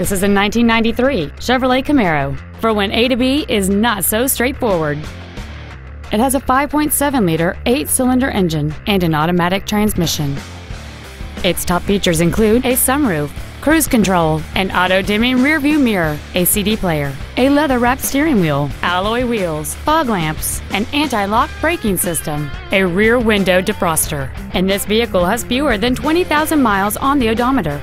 This is a 1993 Chevrolet Camaro for when A to B is not so straightforward. It has a 5.7-liter 8-cylinder engine and an automatic transmission. Its top features include a sunroof, cruise control, an auto-dimming rearview mirror, a CD player, a leather-wrapped steering wheel, alloy wheels, fog lamps, an anti-lock braking system, a rear window defroster, and this vehicle has fewer than 20,000 miles on the odometer.